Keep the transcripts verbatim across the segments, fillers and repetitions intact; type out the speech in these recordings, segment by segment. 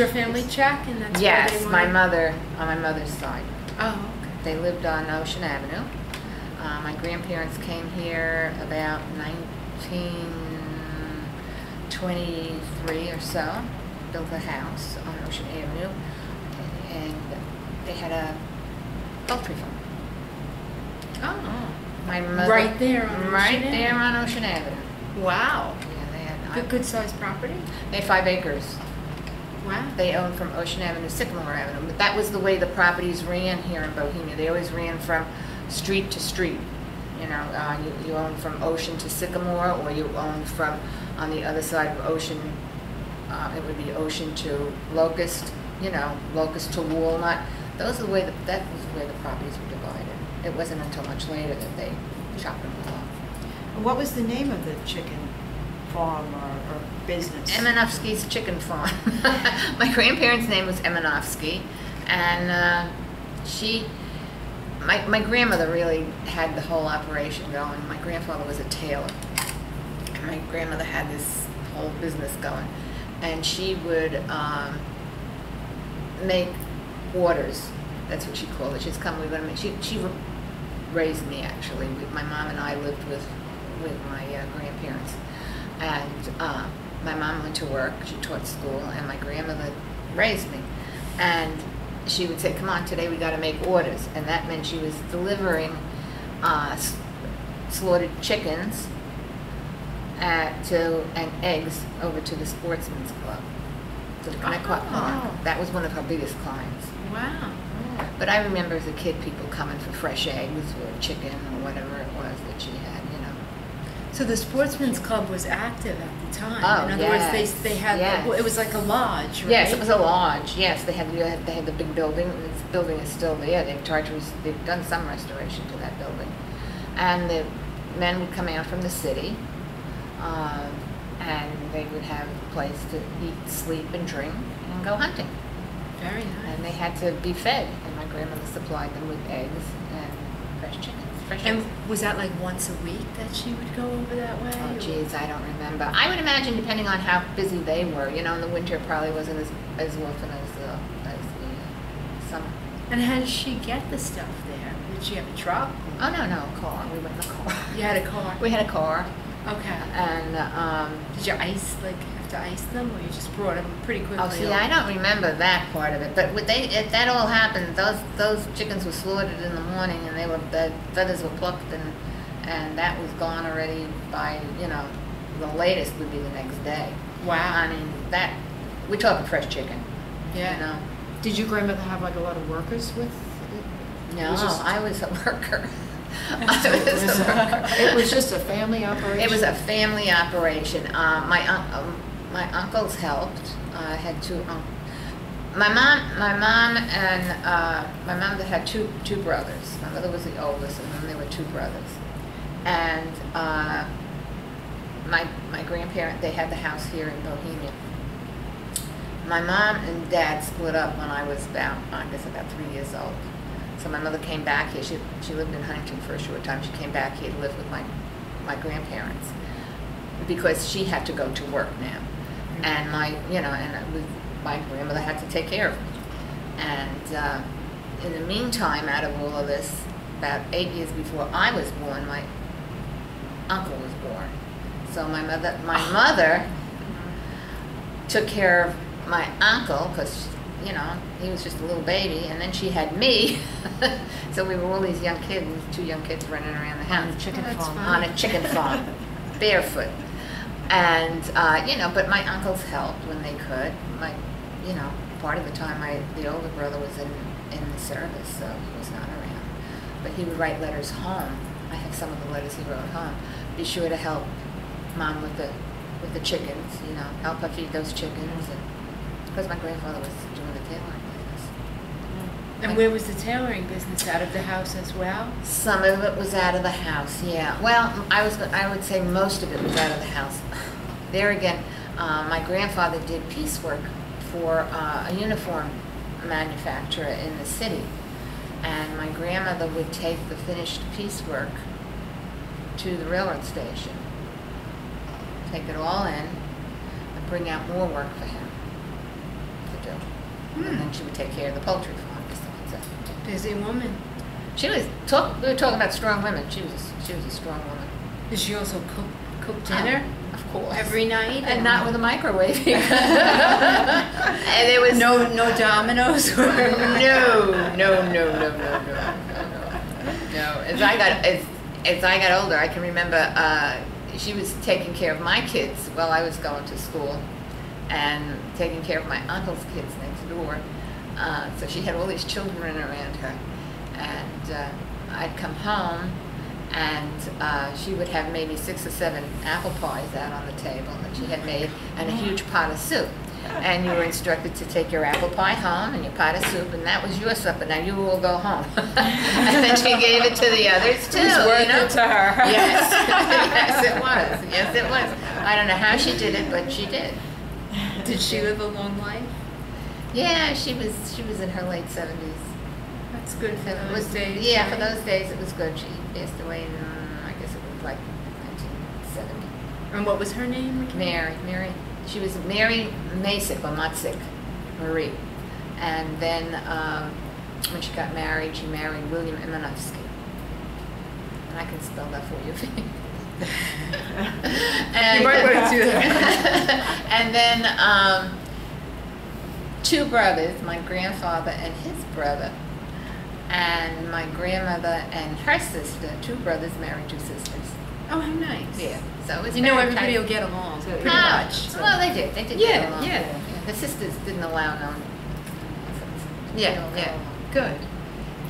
your family Czech, and that's yes, where they my mother on my mother's side. Oh, okay. They lived on Ocean Avenue. Uh, my grandparents came here about nineteen twenty-three or so. Built a house on Ocean Avenue, and they had a poultry farm. Oh, my mother right there, on right Ocean there Avenue. on Ocean Avenue. Wow. Yeah, they had good, good sized property. They had five acres. Wow. They owned from Ocean Avenue to Sycamore Avenue, but that was the way the properties ran here in Bohemia. They always ran from street to street. You know, uh, you, you owned from Ocean to Sycamore, or you owned from on the other side of Ocean. Uh, it would be Ocean to Locust. You know, Locust to Walnut. Those are the way the, that was the way the properties were divided. It wasn't until much later that they chopped them off. What was the name of the chicken farm or, or business? Emanovsky's Chicken Farm. My grandparents' name was Emanovsky, and uh, she, my my grandmother really had the whole operation going. My grandfather was a tailor, and my grandmother had this whole business going, and she would um, make orders. That's what she called it. She's come. We went. And she she raised me actually. We, my mom and I lived with with my uh, grandparents, and uh, my mom went to work. She taught school, and my grandmother raised me. And she would say, "Come on, today we got to make orders," and that meant she was delivering uh, slaughtered chickens at, to and eggs over to the Sportsman's Club, to the Connecticut Park. That was one of her biggest clients. Wow. But I remember as a kid people coming for fresh eggs or chicken or whatever it was that she had, you know. So the Sportsman's Club was active at the time. Oh, in other yes. words, they, they had, yes. the, it was like a lodge, right? Yes, it was a lodge, yes. They had, they had the big building. This building is still there. They've, tried to, they've done some restoration to that building. And the men would come out from the city, um, and they would have a place to eat, sleep, and drink, and go hunting. Very nice. And they had to be fed, and my grandmother supplied them with eggs and fresh chickens. Fresh and eggs. Was that like once a week that she would go over that way? Oh, geez, I don't remember. I would imagine, depending on how busy they were, you know, in the winter it probably wasn't as, as often as, uh, as the uh, summer. And how did she get the stuff there? Did she have a truck? Oh, no, no, a car. We went in a car. You had a car? We had a car. Okay. And um, did you ice, like, to ice them, or you just brought them pretty quickly? Oh, see, over. I don't remember that part of it, but what they, if that all happened, those those chickens were slaughtered in the morning, and they were, the feathers were plucked, and and that was gone already by, you know, the latest would be the next day. Wow. I mean, that, we're talking fresh chicken. Yeah. You know? Did your grandmother have like a lot of workers with it? No, was just, I was a worker. It, was a worker. It was just a family operation? It was a family operation. Um, my um, My uncles helped. I uh, had two uncles. My mom, my mom, and uh, my mom had two two brothers. My mother was the oldest, and then there were two brothers. And uh, my my grandparents, they had the house here in Bohemia. My mom and dad split up when I was about, I guess, about three years old. So my mother came back here. She she lived in Huntington for a short time. She came back here to live with my my grandparents, because she had to go to work now. And my, you know, and we, my grandmother had to take care of me. And uh, in the meantime, out of all of this, about eight years before I was born, my uncle was born. So my mother, my mother, took care of my uncle because, you know, he was just a little baby, and then she had me. So we were all these young kids, two young kids running around the house on a chicken farm. On a chicken farm, barefoot. And, uh, you know, but my uncles helped when they could. My, you know, part of the time, I, the older brother was in, in the service, so he was not around. But he would write letters home. I have some of the letters he wrote home. Be sure to help Mom with the, with the chickens, you know, help her feed those chickens. Because my grandfather was doing the tailoring business. And like, where was the tailoring business? Out of the house as well? Some of it was out of the house, yeah. Well, I, was, I would say most of it was out of the house. There again, uh, my grandfather did piecework for uh, a uniform manufacturer in the city, and my grandmother would take the finished piecework to the railroad station, take it all in, and bring out more work for him to do. hmm. and then she would take care of the poultry farm. So it's a busy woman. She was talk, we were talking about strong women. She was a, she was a strong woman. Did she also cook cook dinner? Oh, of course, every night, and not with a microwave. And there was no no dominoes. no, no, no, no, no, no, no. No, as I got as as I got older, I can remember uh, she was taking care of my kids while I was going to school, and taking care of my uncle's kids next door. Uh, so she had all these children around her, and uh, I'd come home, and uh, she would have maybe six or seven apple pies out on the table that she had made, and a huge pot of soup. And you were instructed to take your apple pie home and your pot of soup, and that was your supper. Now you will go home. And then she gave it to the others too. It was worth you know? it to her. Yes, yes it was. Yes it was. I don't know how she did it, but she did. Did she live a long life? Yeah, she was. She was in her late seventies. That's good for those was, days. Yeah, right? For those days it was good. She passed away in, um, I guess it was like nineteen seventy. And what was her name? Mary. Mary. She was Mary Masick, or Matzik, Marie. And then um, when she got married, she married William Emanovsky. And I can spell that for you. And you might want to do that. And then um, two brothers, my grandfather and his brother, and my grandmother and her sister, two brothers married two sisters. Oh, how nice. Yeah. So it's you know, everybody will get along, so pretty ah, much. So. Well, they did. They did yeah, get along. Yeah, yeah. The sisters didn't allow them. Yeah, yeah. Good.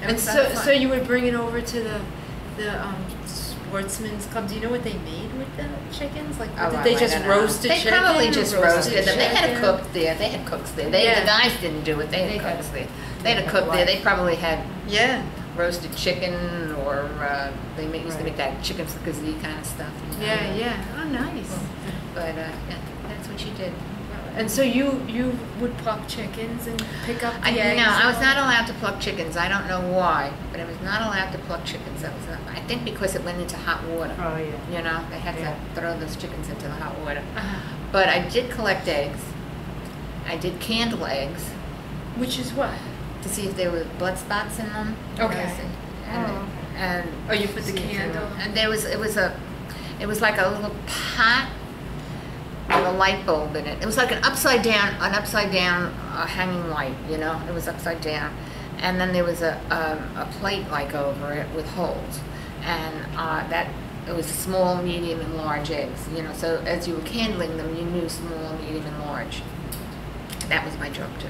And, and so so you would bring it over to the, the um, sportsman's club. Do you know what they made with the chickens? Like, oh, did they just roast the chickens? They probably just roasted them. They had a cook there. They had cooks there. They, yeah. The guys didn't do it. They had they cooks had, there. They had a cook there. They probably had... Yeah. Roasted chicken, or uh, they used right. to make that chicken fricassee kind of stuff. You know? Yeah, yeah. Oh, nice. Well, but uh, yeah, that's what she did. And so you you would pluck chickens and pick up the I, eggs? No, I was not allowed to pluck chickens. I don't know why, but I was not allowed to pluck chickens. That was not, I think because it went into hot water. Oh, yeah. You know, they had yeah. to throw those chickens into the hot water. Uh-huh. But I did collect eggs. I did candle eggs. Which is what? To see if there were blood spots in them. Okay. And, and, oh. and oh, you put the candle. And there was it was a, it was like a little pot with a light bulb in it. It was like an upside down, an upside down uh, hanging light. You know, it was upside down, and then there was a a, a plate like over it with holes, and uh, that it was small, medium, and large eggs. You know, so as you were candling them, you knew small, medium, and large. That was my job too.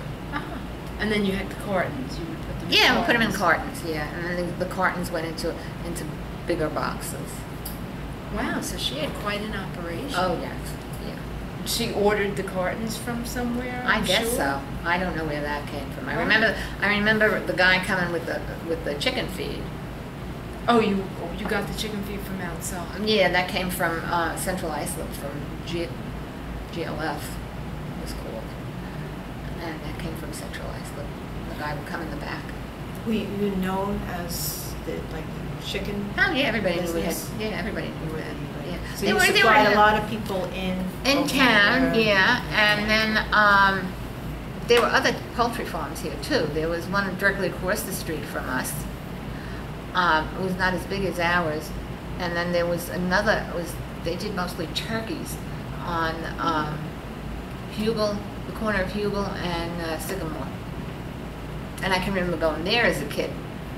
And then you had the cartons. You would put them. Yeah, we put them in cartons. Yeah, and then the, the cartons went into into bigger boxes. Wow! So she had quite an operation. Oh yes, yeah. She ordered the cartons from somewhere. I'm I guess sure. so. I don't know where that came from. I right. remember. I remember the guy coming with the with the chicken feed. Oh, you you got the chicken feed from outside. Yeah, that came from uh, Central Iceland, from G, GLF. And that came from Central Iceland. The guy would come in the back. Were you known as the like the chicken? Oh yeah, everybody knew we had. Yeah, everybody knew that. Yeah. So they you were, supplied they were, a lot of people in in town. There. Yeah, and then um, there were other poultry farms here too. There was one directly across the street from us. Um, it was not as big as ours, and then there was another. It was they did mostly turkeys on um, Hubel. The corner of Hubel and uh, Sycamore. And I can remember going there as a kid.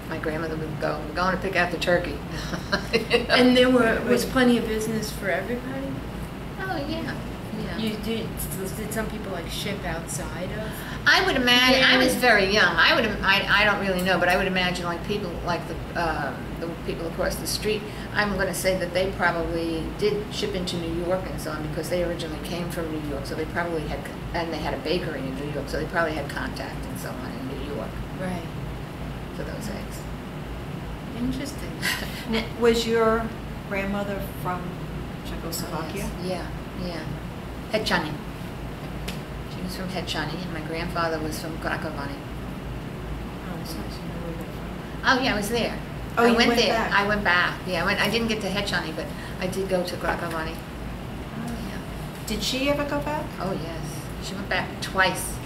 My grandmother would go, we're going to pick out the turkey. You know? And there were, was plenty of business for everybody? Oh, yeah. yeah. You did, did some people like ship outside of? I would imagine, yeah. I was very young. I would, I, I don't really know, but I would imagine like people, like the, uh, the people across the street, I'm going to say that they probably did ship into New York and so on because they originally came from New York, so they probably had, and they had a bakery in New York, so they probably had contact and so on in New York. Right. For those eggs. Interesting. Now, was your grandmother from Czechoslovakia? Oh, yes. Yeah, yeah. Hechani. She was from Hechani, and my grandfather was from Krakovany. Oh, that's nice. You know where you're from. Oh, yeah, I was there. Oh, I went, went there. Back. I went back. Yeah, I went. I didn't get to Hechani, but I did go to Krakovany. Oh yeah. Did she ever go back? Oh yes, she went back twice.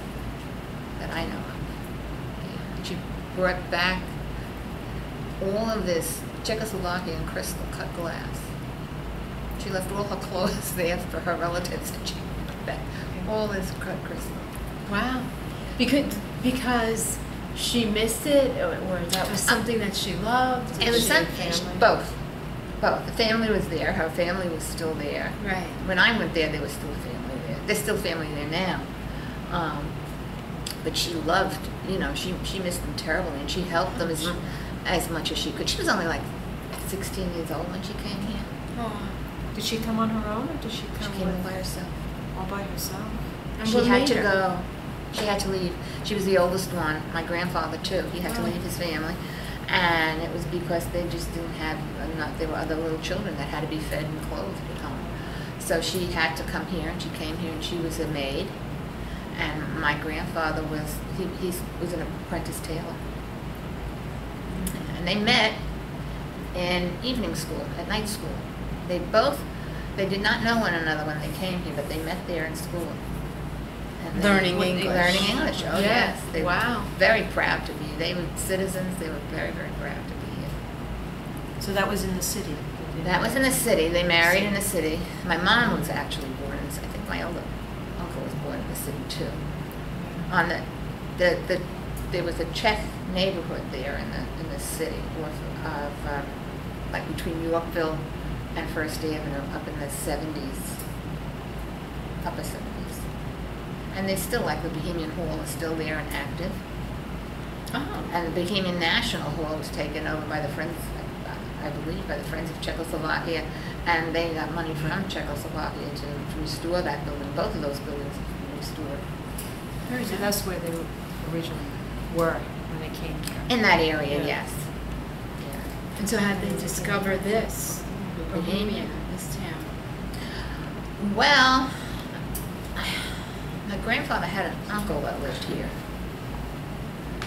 Uh, that I know of. She brought back all of this Czechoslovakian crystal cut glass. She left all her clothes there for her relatives, and she brought back all this cut crystal. Wow. Because, because she missed it, or, or that was something that she loved? It was something, both. Both. The family was there. Her family was still there. Right. When I went there, there was still a family there. There's still family there now. Um, but she loved, you know, she, she missed them terribly, and she helped them as, as much as she could. She was only like sixteen years old when she came here. Oh. Did she come on her own, or did she come She came with by herself. All by herself? And she had to her? go. She had to leave. She was the oldest one. My grandfather, too. He had oh. to leave his family. And it was because they just didn't have enough. There were other little children that had to be fed and clothed at home. So she had to come here, and she came here, and she was a maid. And my grandfather was, he, he was an apprentice tailor. And they met in evening school, at night school. They both, they did not know one another when they came here, but they met there in school. And learning English. Learning English, oh yes. yes. They wow. were very proud to be. They were citizens. They were very, very proud to be here. So that was in the city? That was in the city. They married in the city. My mom was actually born in the city. I think my older uncle was born in the city, too. On the, the, the there was a Czech neighborhood there in the, in the city, of, of um, like between Yorkville and First Avenue, up in the seventies, upper seventies. And they still, like the Bohemian Hall is still there and active. Oh. And the Bohemian National Hall was taken over by the Friends, I believe, by the Friends of Czechoslovakia, and they got money from Czechoslovakia to restore that building. Both of those buildings were restored. Very nice. So that's where they originally were when they came here. In that area, yeah. yes. Yeah. And so how did they discover this? Bohemia, this town? Well, my grandfather had an uncle that lived here.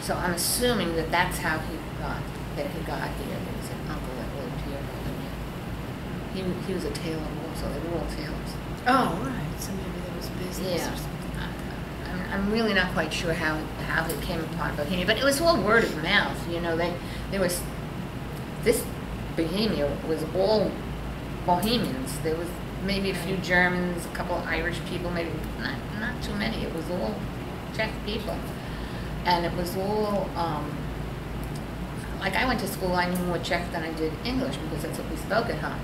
So I'm assuming that that's how he got, that he got here. There was an uncle that lived here. He, he was a tailor also. They were all tailors. Oh, right. So maybe there was business yeah. or something. I'm, I'm really not quite sure how, how it came upon Bohemia, but it was all word of mouth. You know, they, there was, this Bohemia was all Bohemians. There was maybe a few Germans, a couple of Irish people, maybe not, not too many. It was all Czech people. And it was all, um, like I went to school, I knew more Czech than I did English because that's what we spoke at home.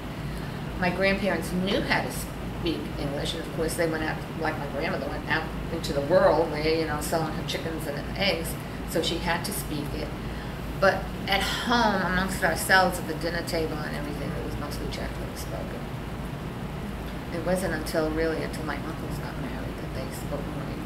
My grandparents knew how to speak English, and of course they went out, like my grandmother went out into the world where, you know, selling her chickens and eggs, so she had to speak it. But at home, amongst ourselves at the dinner table and everything, it was mostly Czech that was spoken. It wasn't until, really, until my uncles got married that they spoke more English.